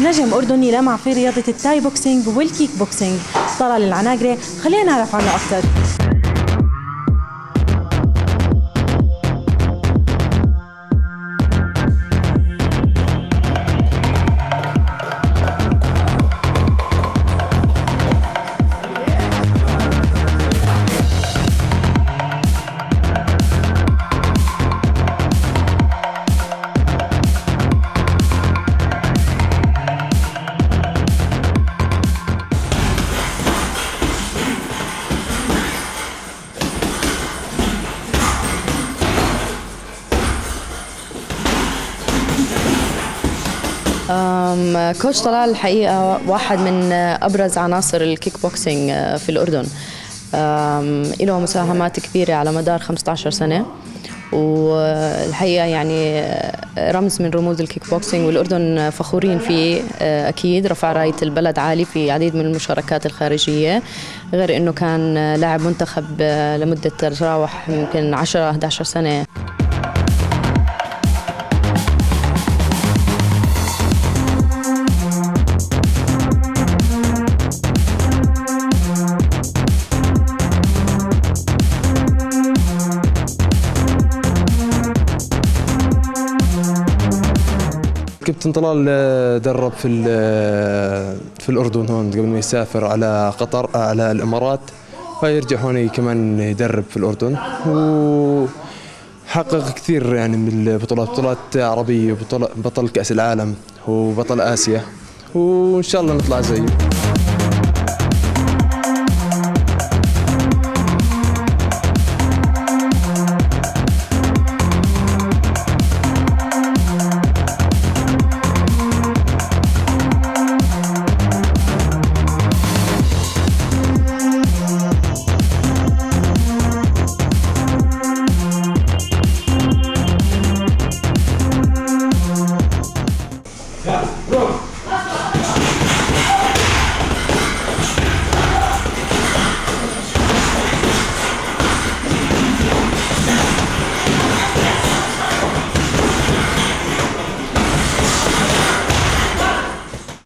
نجم أردني لمع في رياضة التايبوكسينغ والكيكبوكسينغ طلال العناقرة، خلينا نعرف عنه أكثر. كوتش طلال الحقيقة واحد من أبرز عناصر الكيك بوكسينج في الأردن، له مساهمات كبيرة على مدار 15 سنة، والحقيقة يعني رمز من رموز الكيك بوكسينج، والأردن فخورين فيه أكيد. رفع راية البلد عالي في عديد من المشاركات الخارجية، غير أنه كان لاعب منتخب لمدة تتراوح يمكن 10-11 سنة. كابتن طلال درب في الأردن هون قبل ما يسافر على قطر، على الإمارات، فيرجع هون كمان يدرب في الأردن، وحقق كثير يعني من البطولات، بطولات عربية، بطل كأس العالم وبطل آسيا، وإن شاء الله نطلع زيه.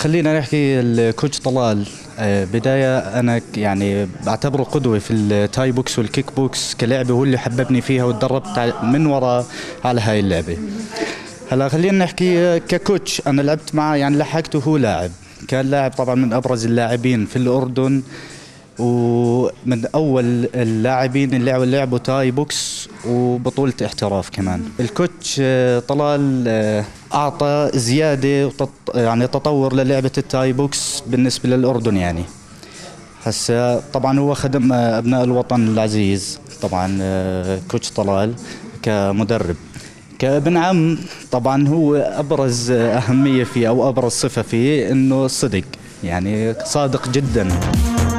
خلينا نحكي الكوتش طلال. بداية أنا يعني بعتبره قدوة في التاي بوكس والكيك بوكس كلعبة، هو اللي حببني فيها وتدربت من وراء على هاي اللعبة. هلا خلينا نحكي ككوتش، أنا لعبت معه يعني لحقته، هو لاعب، كان لاعب طبعا من أبرز اللاعبين في الأردن، ومن أول اللاعبين اللي لعبوا تاي بوكس وبطولة احتراف كمان. الكوتش طلال أعطى زيادة يعني تطور للعبة التاي بوكس بالنسبة للأردن. يعني هسه طبعا هو خدم أبناء الوطن العزيز، طبعا كوتش طلال كمدرب كابن عم، طبعا هو أبرز أهمية فيه أو أبرز صفة فيه إنه الصدق، يعني صادق جدا.